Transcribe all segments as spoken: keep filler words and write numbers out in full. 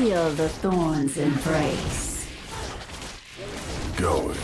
Feel the thorns embrace. Going.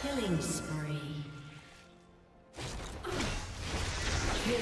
Killing spree. Kill.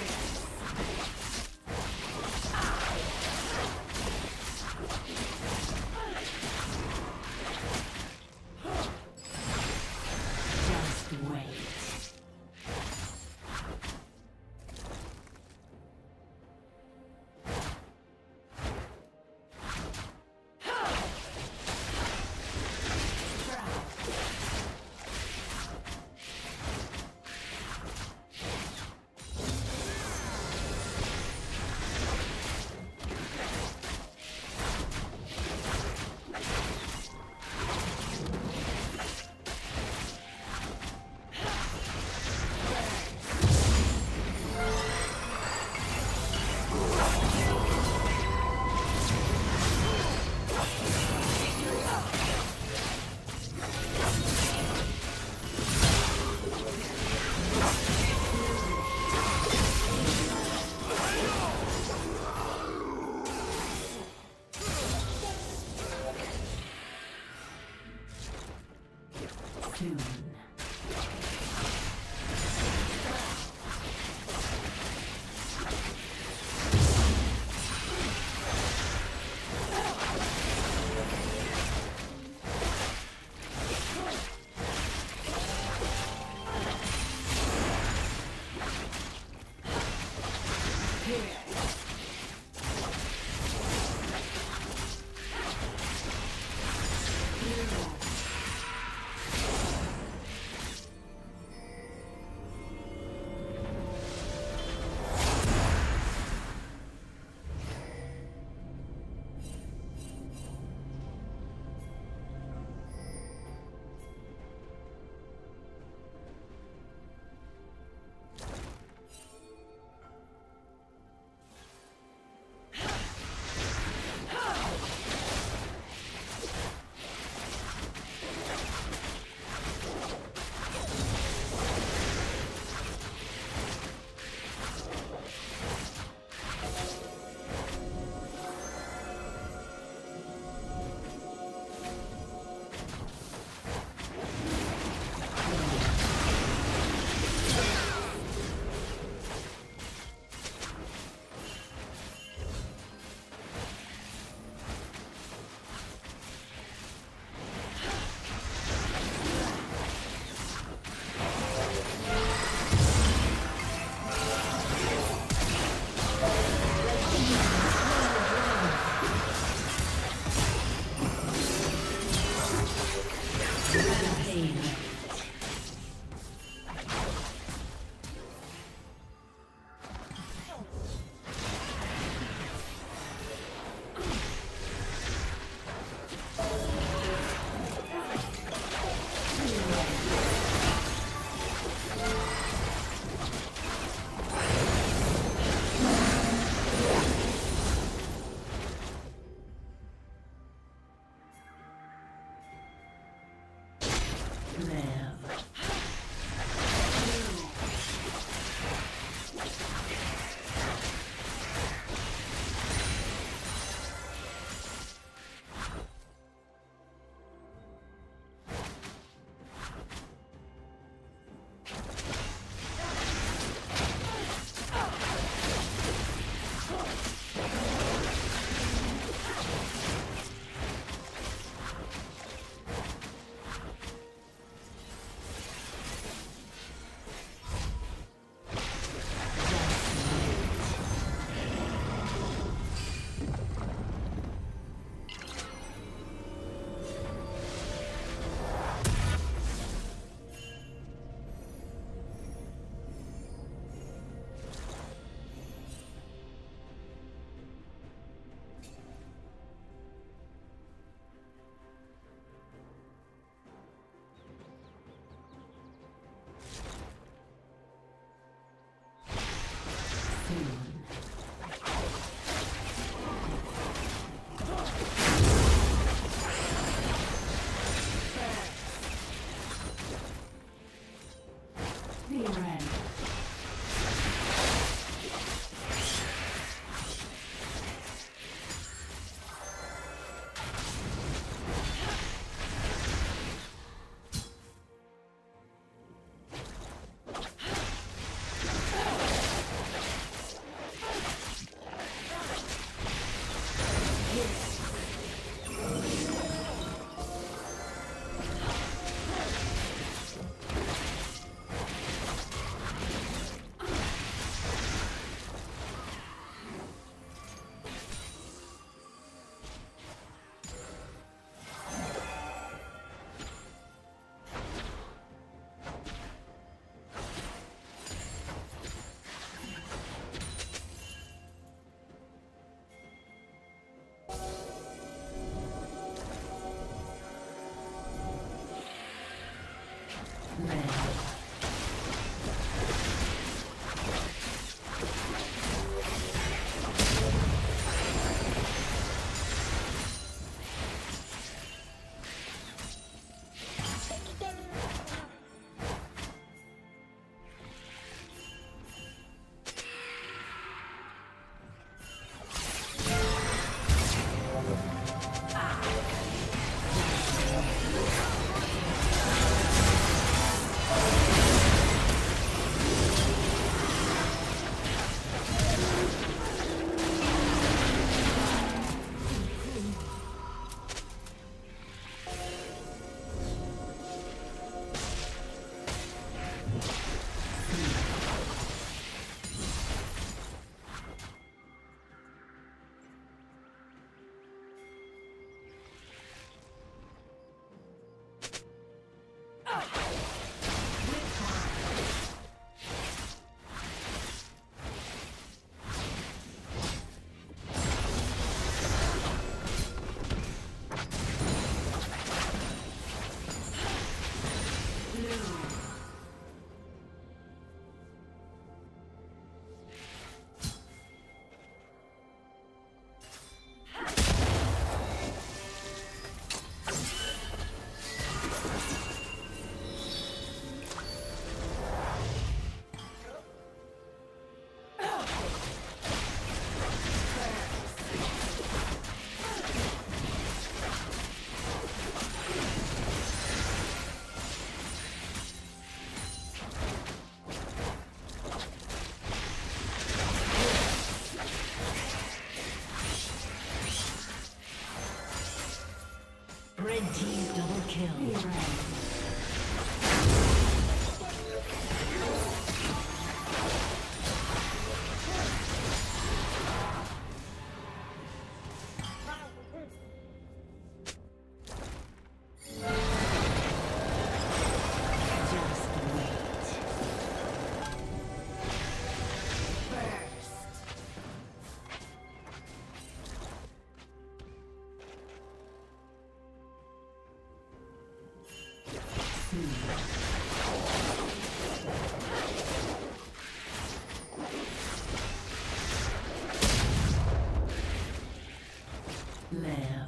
Red team double kill. Yeah. Live.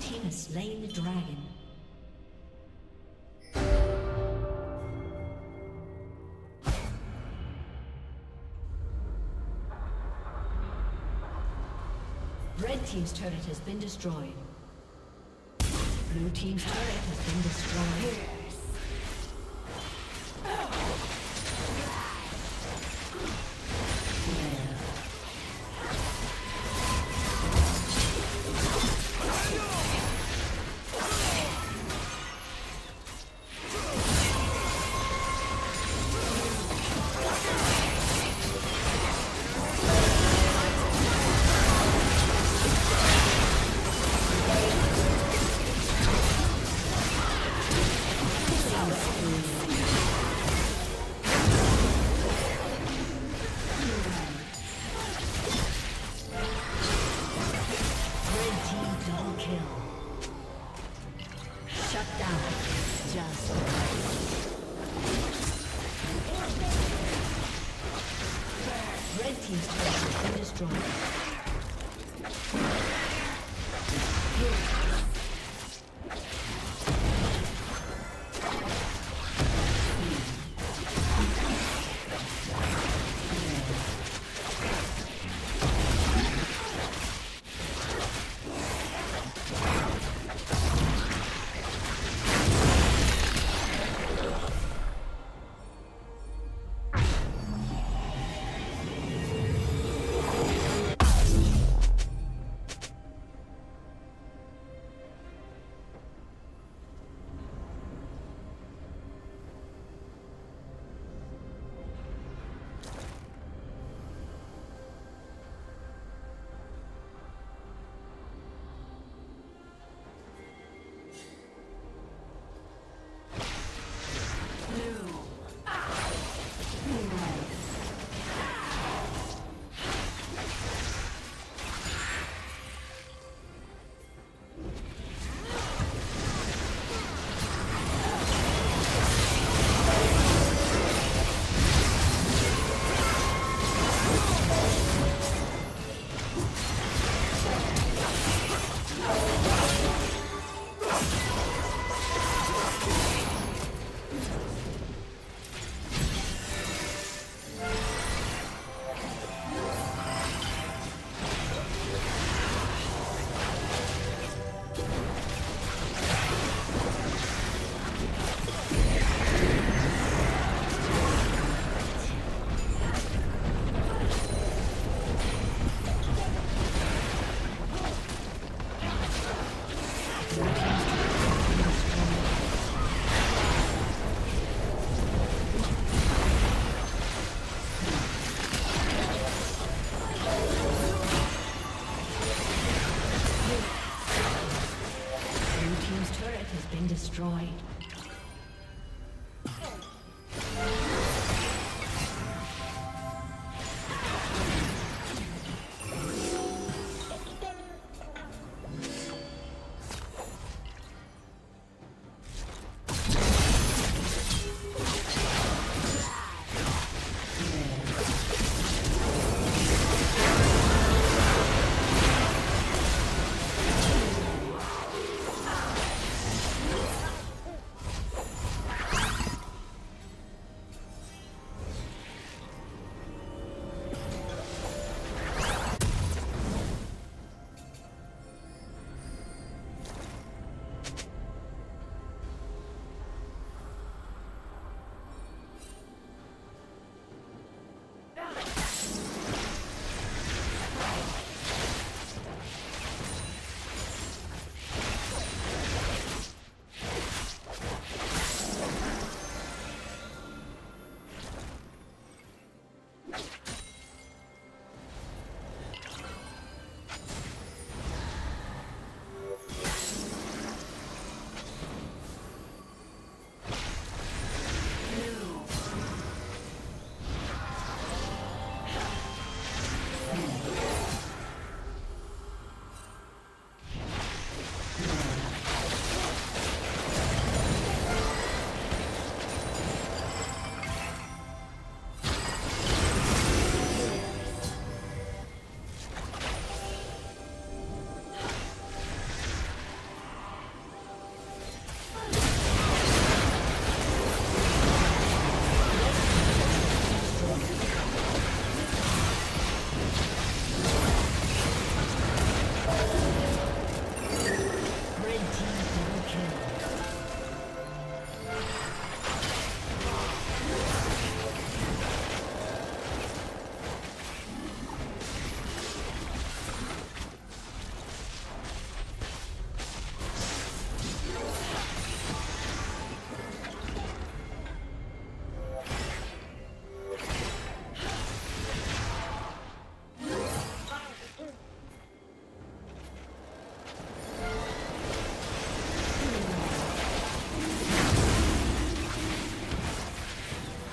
team has slain the dragon. Red team's turret has been destroyed. Blue team's turret has been destroyed.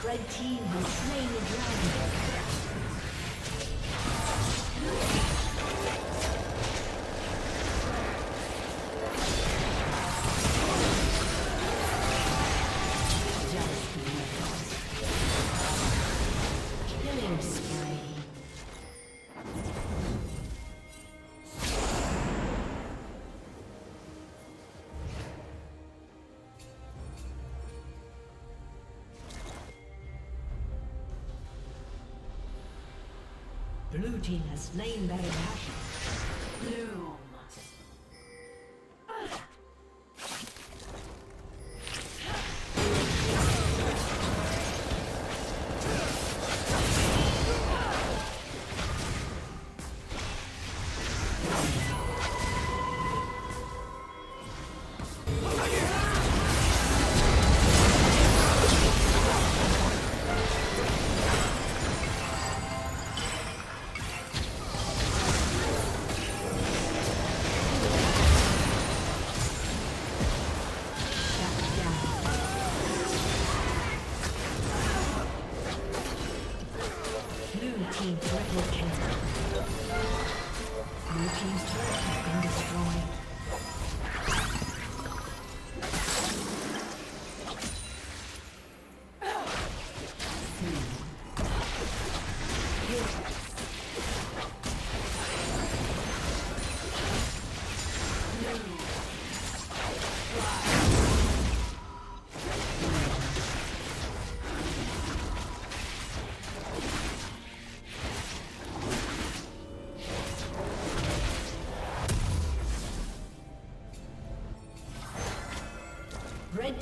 Red team has slain the dragon. Blue team has slain Baron Nashor. Blue. Red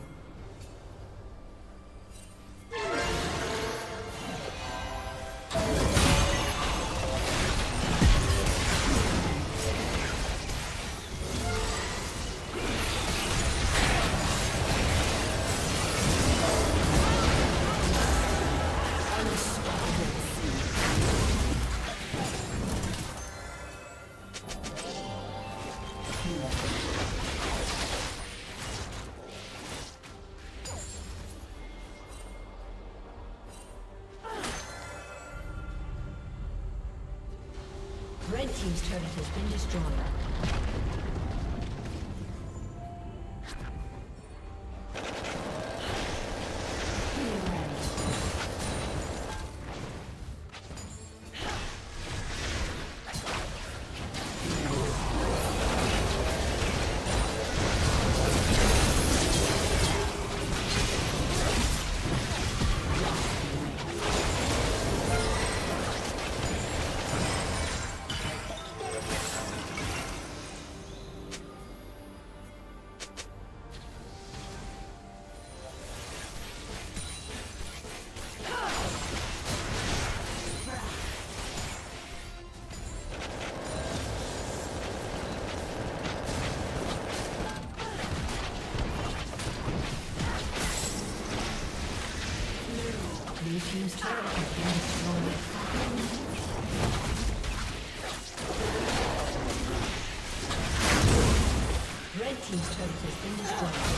Red team's turret has been destroyed.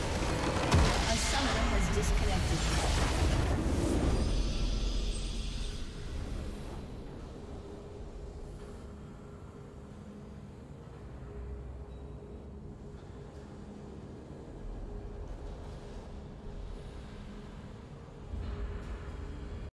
A summoner has disconnected.